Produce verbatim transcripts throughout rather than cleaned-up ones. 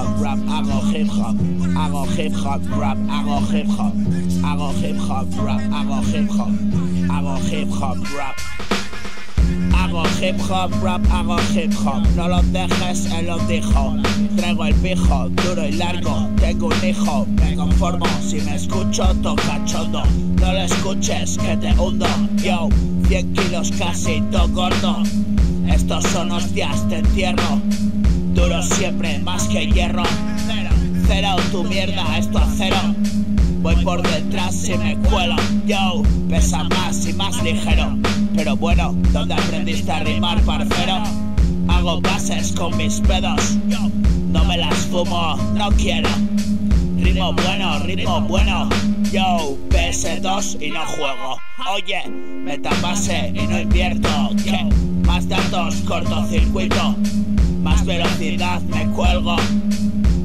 hop rap, I go hip hop, I go hip hop rap, I go hip hop, I go hip hop rap, I go hip hop, I go hip hop rap. Hago hip hop, rap, hago hip hop. No los dejes en los dijo. Traigo el pijo, duro y largo. Tengo un hijo, me conformo. Si me escucho, toca chondo. No lo escuches, que te hundo. Yo, cien kilos casi, todo gordo. Estos son hostias, te entierro. Duro siempre, más que hierro. Cero, tu mierda, esto a cero. Voy por detrás y me cuelo. Yo, pesa más y más ligero. Pero bueno, ¿dónde aprendiste a rimar, parcero? Hago bases con mis pedos. No me las fumo, no quiero. Ritmo bueno, ritmo bueno. Yo, P S dos y no juego. Oye, metabase y no invierto. ¿Qué? Más datos, cortocircuito. Más velocidad, me cuelgo.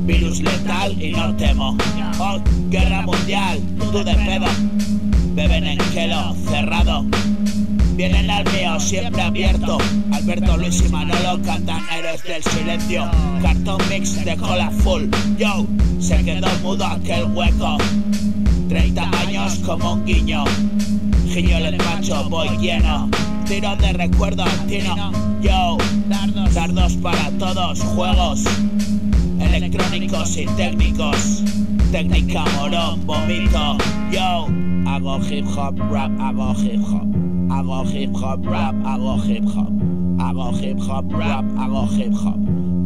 Virus letal y no temo. Oh, guerra mundial, tú de pedo. Beben en kelo, cerrado. Vienen al mío, siempre abierto. Alberto, Luis y Manolo cantan Héroes del silencio. Cartón mix de cola full. Yo, se quedó mudo aquel hueco. Treinta años como un guiño. Giño el macho, voy lleno. Tiro de recuerdo antino. Yo, dardos para todos, juegos electrónicos y técnicos. Técnica morón, vomito. Yo, hago hip hop, rap, hago hip hop. Hago hip hop rap, hago hip hop, hago hip hop rap, hago hip hop,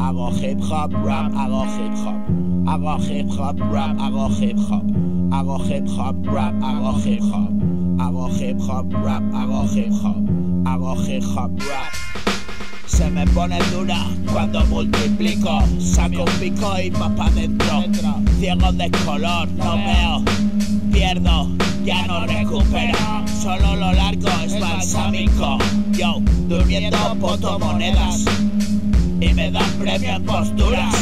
hago hip hop rap, hago hip hop, hago hip hop rap, hago hip hop, hago hip hop rap, hago hip hop, hago hip hop rap, hago hip hop, hago hip hop rap. Se me pone dura cuando multiplico, saco un pico y más pa' dentro. Ciego de color, no veo, pierdo, ya no recupero. Solo lo largo es balsámico. Yo, durmiendo poto monedas y me dan premio en posturas.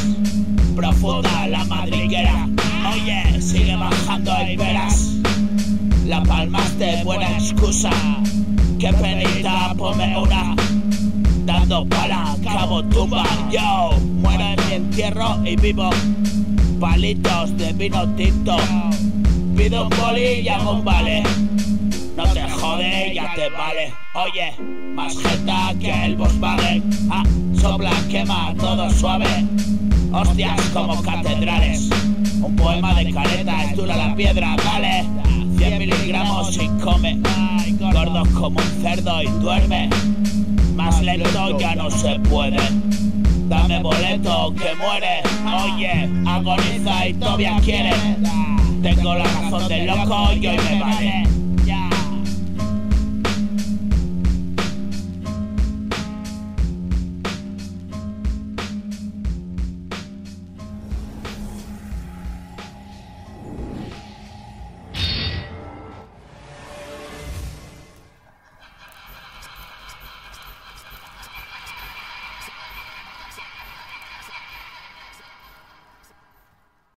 Profunda la madriguera. Oye, sigue bajando y verás. La palmaste, buena excusa. Qué penita, ponme una. Dando pala, cabo tumba. Yo, muero en mi entierro y vivo. Palitos de vino tinto. Pido un boli y hago un vale. No te jode, ya te vale. Oye, más jeta que el Volkswagen. Ah, sopla, quema, todo suave. Hostias como catedrales. Un poema de careta, es dura la piedra, vale. Cien miligramos y come. Gordo como un cerdo y duerme. Más lento ya no se puede. Dame boleto que muere. Oye, agoniza y todavía quiere. Tengo la razón de loco y hoy me vale.